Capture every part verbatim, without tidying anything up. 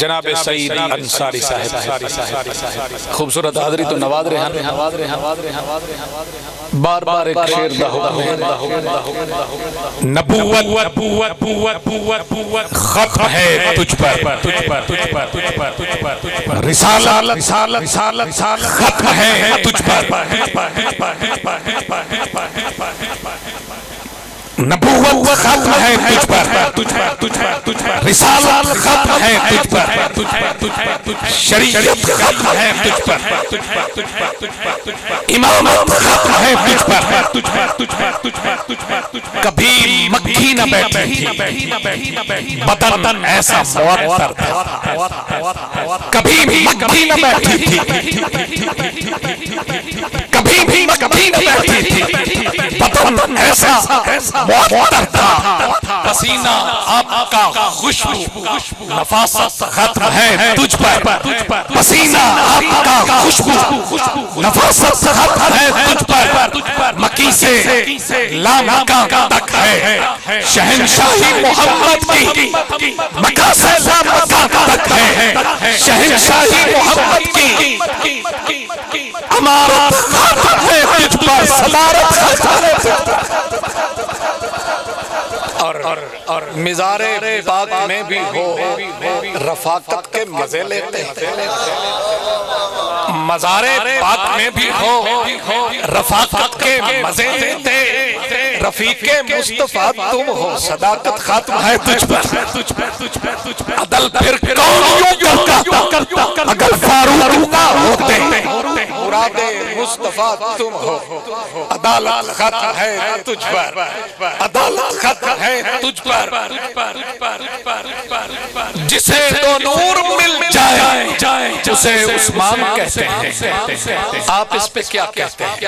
जनाब सैयद अंसारी साहब खूबसूरत हाजरी तो नवाज रहे हैं। बार बार एक शेर नबूवत खत्म है तुझ पर, तुझ पर, तुझ पर, तुझ पर, तुझ पर रिसालत रिसालत रिसालत खत्म है तुझ पर, नबूवत खत्म है तुझ पर, तुझ पर, तुझ पर, तुझ पर रिसालत खत्म है तुझ पर, तुझ पर, तुझ पर शरीयत खत्म है तुझ पर, तुझ पर, तुझ पर, तुझ पर इमामत खत्म है तुझ पर, तुझ पर, तुझ पर, तुझ पर, तुझ पर कभी मक्खी न बैठी बदन ऐसा मौत था, कभी भी मक्खी न बैठी थी, कभी भी मक्खी न बैठी थी बदन ऐसा पसीना आपका खुशबू नफासत खत्म है तुझ पर, पसीना आपका खुशबू नफासत खत्म है तुझ पर, मक्की से लामा तक है शहनशाही मोहम्मद की, मक्का से लामा तक है शहनशाही मोहम्मद की अमारत खत्म है तुझ पर, समारत खत्म और, और, और मिजारे बाग में भी हो रफाकत के मजे लेते हैं, मजारे बाग में भी हो रफाकत के मजे लेते, रफीके मुस्तफा तुम हो सदाकत खत्म है तुझ पर, तुझ पर, तुझ पर, तुझ पर अदल फिर अगर फारूक ना होते मुरादे मुस्तफा तुम हो अदालत खत्म है तुझ पर, अदालत खत्म है तुझ पर, जिसे तो नूर मिल जाए उसे उस्मान कहते हैं, आप इस पे क्या कहते हैं,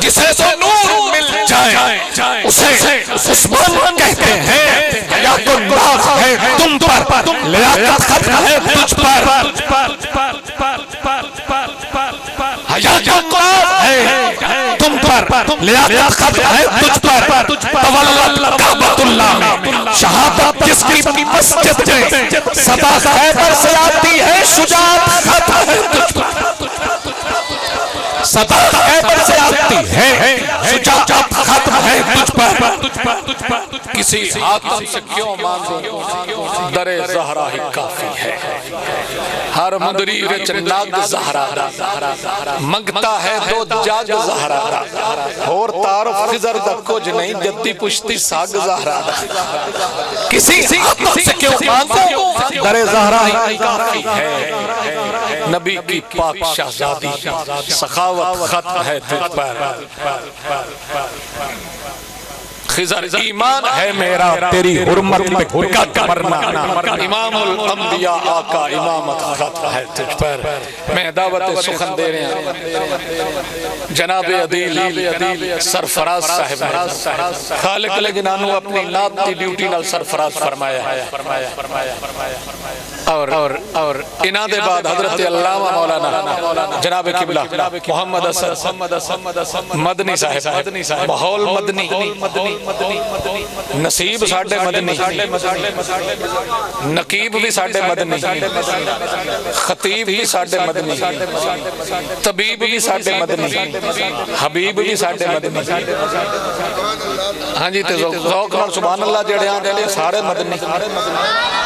जिसे तो नूर मिल जाए उसे उस्मान कहते हैं, या तो नाज है तुम पर लियाकत खत्म है तुझ पर, या तो नाज है तुम पर लियाकत खत्म है तुझ पर, तवल्लुल्लाह में शहादत जिसकी मस्जिद में सदा खैबर से आती है शुजाअत खत्म है तुझ पर, सदा खैबर से आती है शुजाअत खत्म है तुझ पर, किसी आतम से क्यों मांगो दरे ज़हरा ही काफी है, हर मुदरीर चन्नाद ज़हरा मंगता है दो जाग ज़हरा, और तारुफ खिजर तक कुछ नहीं जत्ती पुश्ती साग ज़हरा, किसी आतम से क्यों मांगो दरे ज़हरा ही काफी है, नबी की पाक शहजादी सखावत खत्म है तुझ पर, ईमान है मेरा तेरी हुर्मत में हुर्मत मरना, इमामुल अंबिया आका इमामत खत्म है तुझ पर। मैं दावत सुखन दे रहे हैं जनाब अदील सरफराज़ साहब खालिक जिन्होंने अपनी नात की ड्यूटी नाल सरफराज फरमाया और और और इना दे बाद हजरत अल्लामा मौलाना जनाब किबला मोहम्मद असल मदनी साहब माहौल मदनी नसीब साढ़े मदनी, नकीब भी साढ़े मदनी, खतीब ही साढ़े मदनी, तबीब भी साढ़े मदनी, हबीब भी साढ़े मदनी। हाँ जी, तो सुभान अल्लाह, जेड़े सारे मदनी।